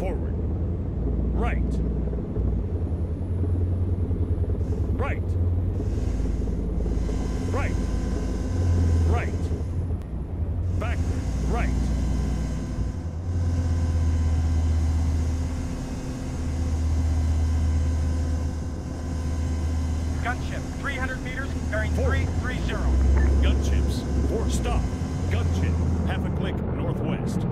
Forward. Right. Right. Right. Right. Backward. Right. Gunship, 300 meters, bearing 330. Gunships, four stop. Gunship, half a click northwest.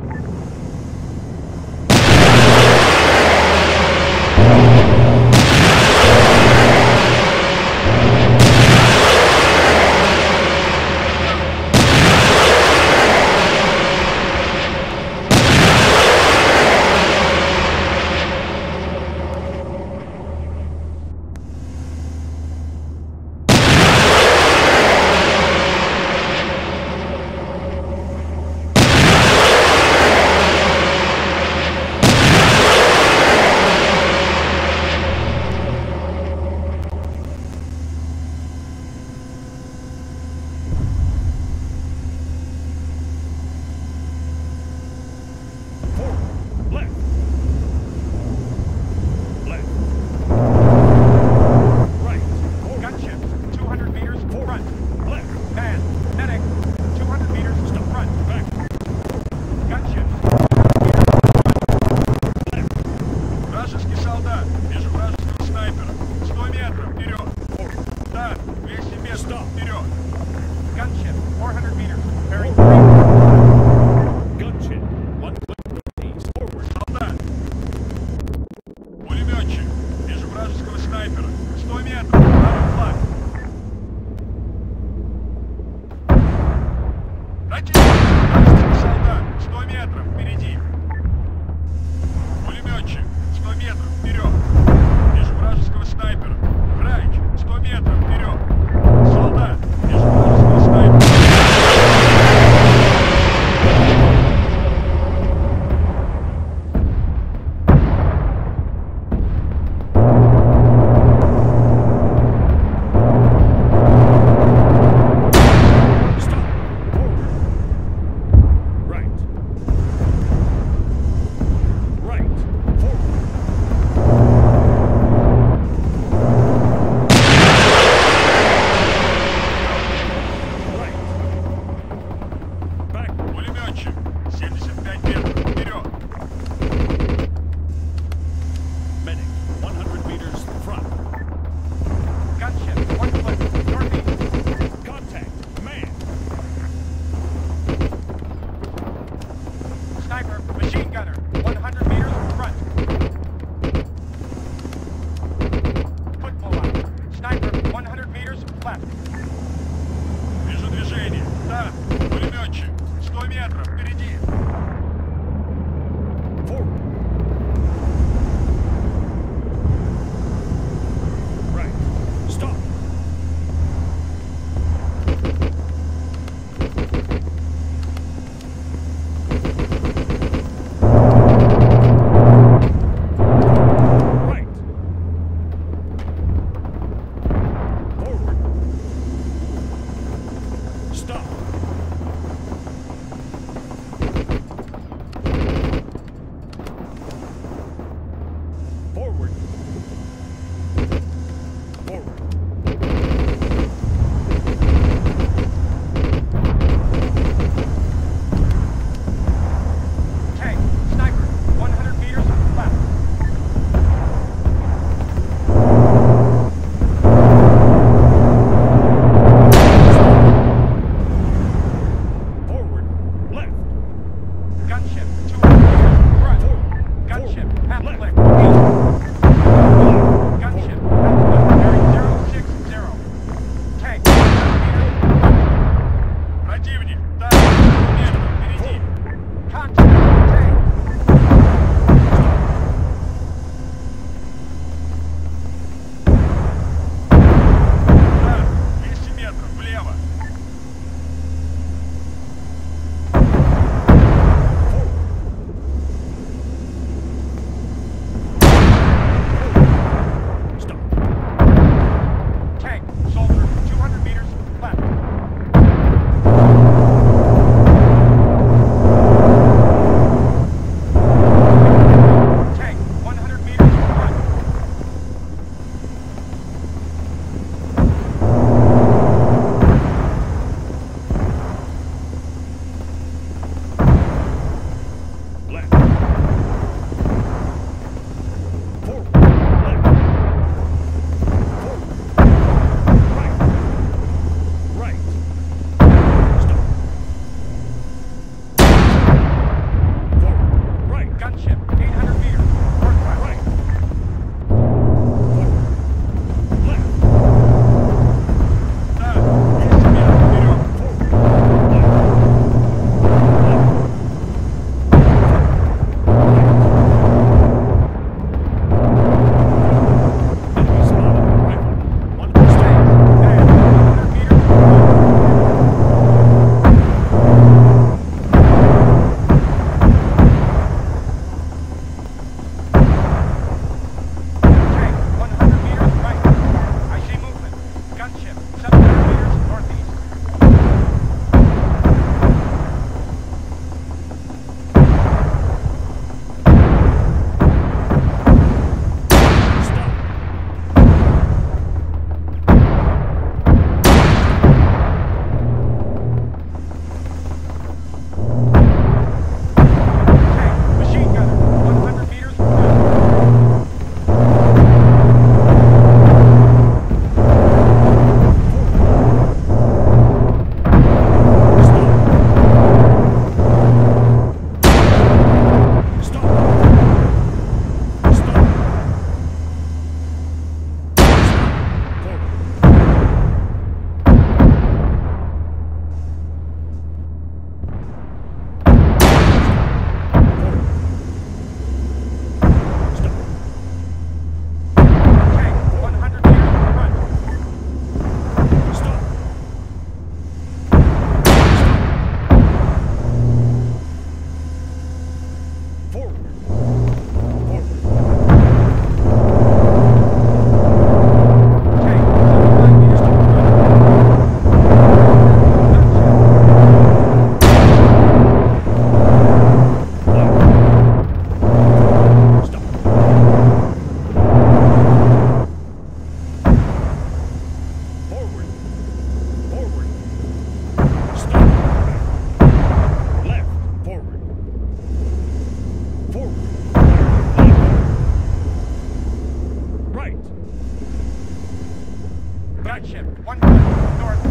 Ship, 1 minute, north.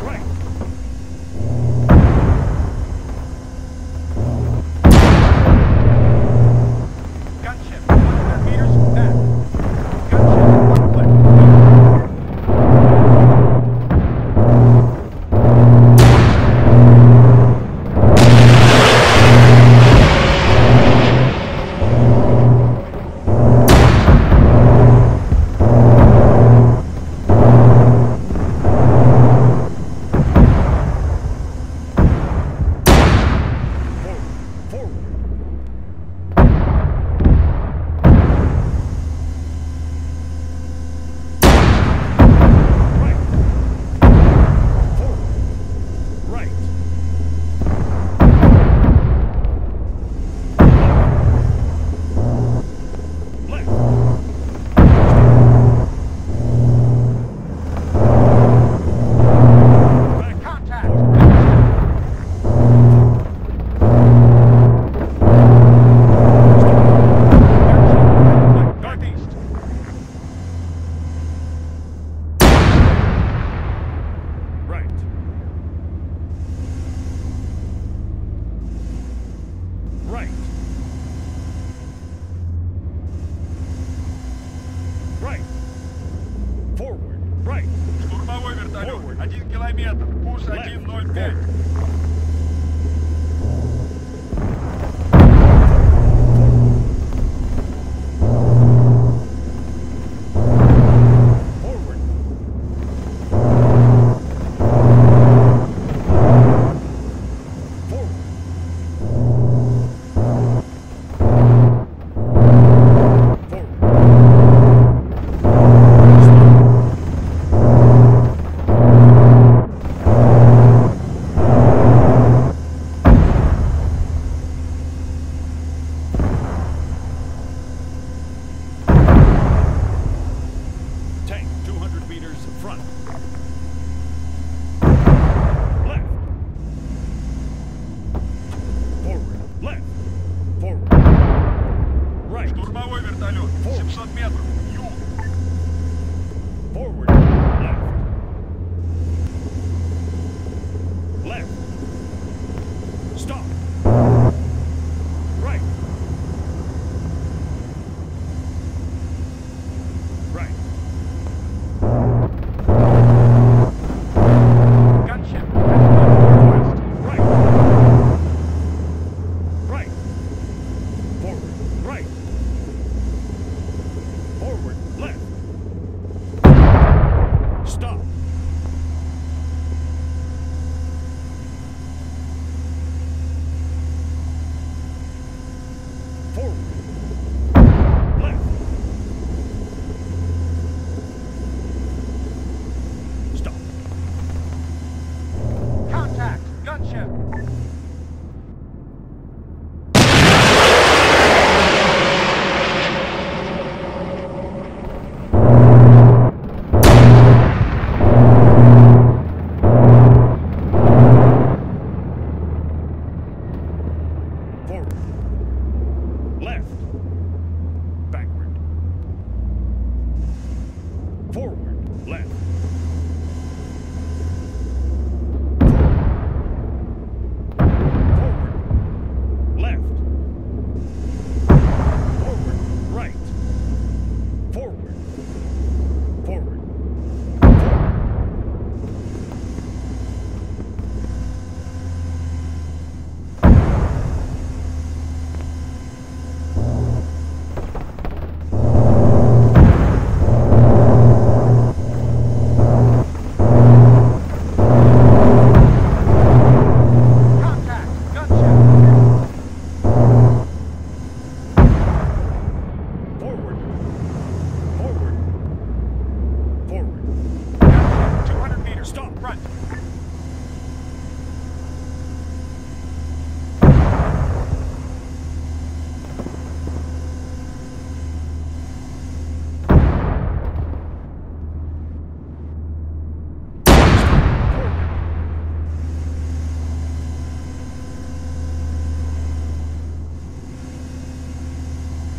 Right. Gunship, 100 meters back. Gunship, 1 километр, курс 1.05. Front. Left. Forward. Left. Forward. Right. Штурмовой вертолет. 700 метров. Юг. Forward. Left. Left. Stop. Right. Right.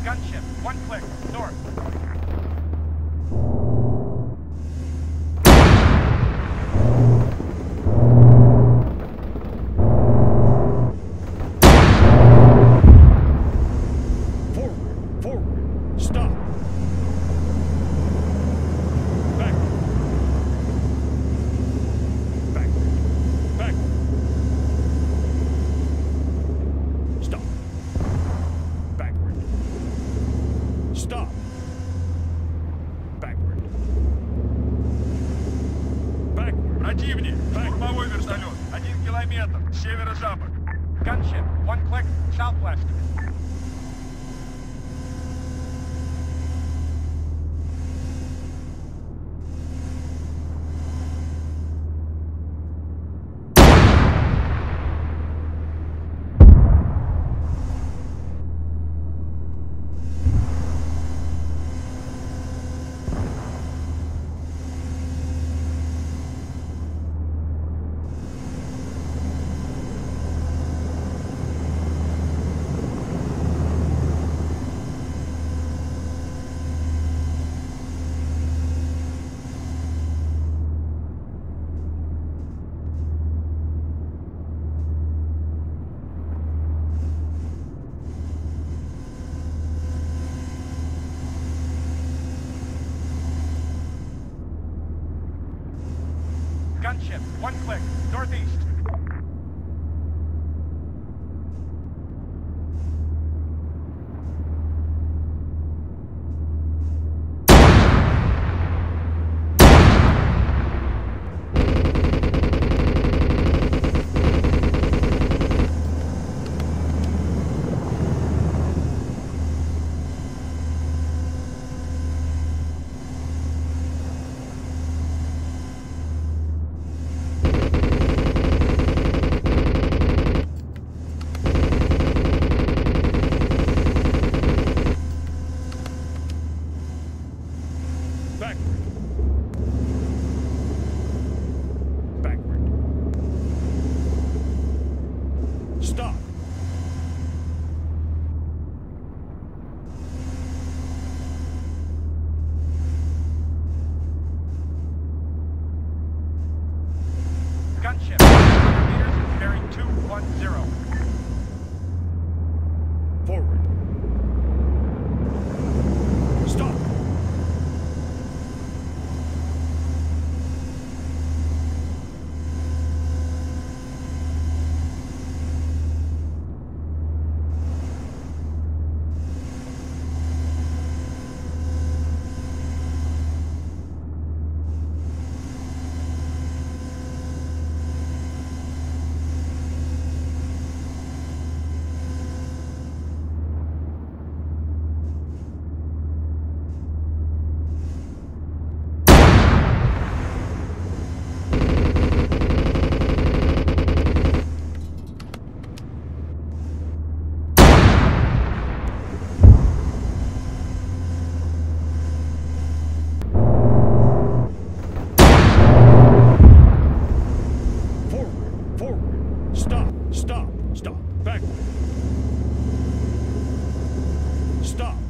Gunship, 1 click, north. Противник! Штурмовой вертолет! 1 километр! Северо-запад! Gunship! 1 click! Shell flash! Gunship, 1 click, northeast. Gunship, 100 meters, bearing 210. Forward. Stop. Stop!